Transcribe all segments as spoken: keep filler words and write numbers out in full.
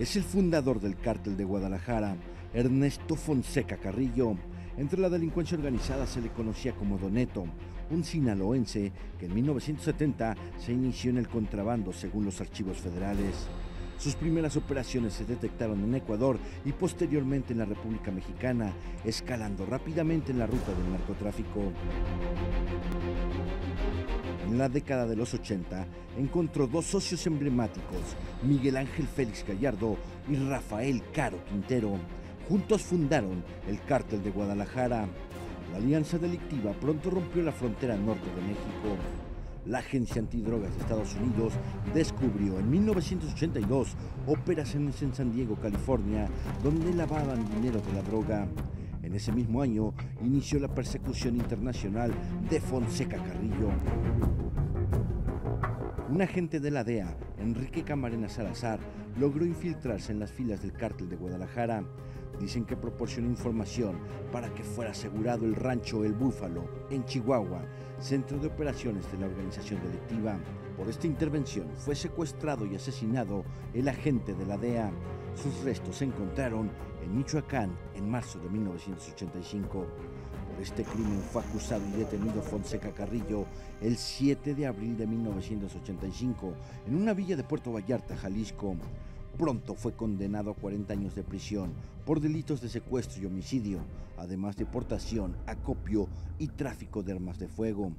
es el fundador del cártel de Guadalajara, Ernesto Fonseca Carrillo. Entre la delincuencia organizada se le conocía como Don Neto, un sinaloense que en mil novecientos setenta se inició en el contrabando según los archivos federales. Sus primeras operaciones se detectaron en Ecuador y posteriormente en la República Mexicana, escalando rápidamente en la ruta del narcotráfico. En la década de los ochenta encontró dos socios emblemáticos, Miguel Ángel Félix Gallardo y Rafael Caro Quintero. Juntos fundaron el cártel de Guadalajara. La alianza delictiva pronto rompió la frontera norte de México. La Agencia Antidrogas de Estados Unidos descubrió en mil novecientos ochenta y dos operaciones en San Diego, California, donde lavaban dinero de la droga. En ese mismo año inició la persecución internacional de Fonseca Carrillo. Un agente de la D E A, Enrique Camarena Salazar, logró infiltrarse en las filas del cártel de Guadalajara. Dicen que proporcionó información para que fuera asegurado el rancho El Búfalo, en Chihuahua, centro de operaciones de la organización delictiva. Por esta intervención fue secuestrado y asesinado el agente de la D E A. Sus restos se encontraron en Michoacán en marzo de mil novecientos ochenta y cinco. Por este crimen fue acusado y detenido Fonseca Carrillo el siete de abril de mil novecientos ochenta y cinco en una villa de Puerto Vallarta, Jalisco. Pronto fue condenado a cuarenta años de prisión por delitos de secuestro y homicidio, además de portación, acopio y tráfico de armas de fuego.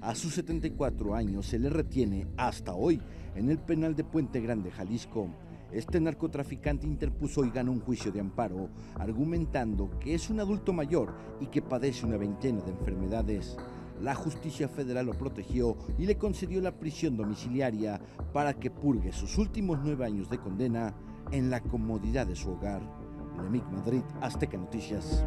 A sus setenta y cuatro años se le retiene hasta hoy en el penal de Puente Grande, Jalisco. Este narcotraficante interpuso y ganó un juicio de amparo, argumentando que es un adulto mayor y que padece una veintena de enfermedades. La justicia federal lo protegió y le concedió la prisión domiciliaria para que purgue sus últimos nueve años de condena en la comodidad de su hogar. Remic Madrid, Azteca Noticias.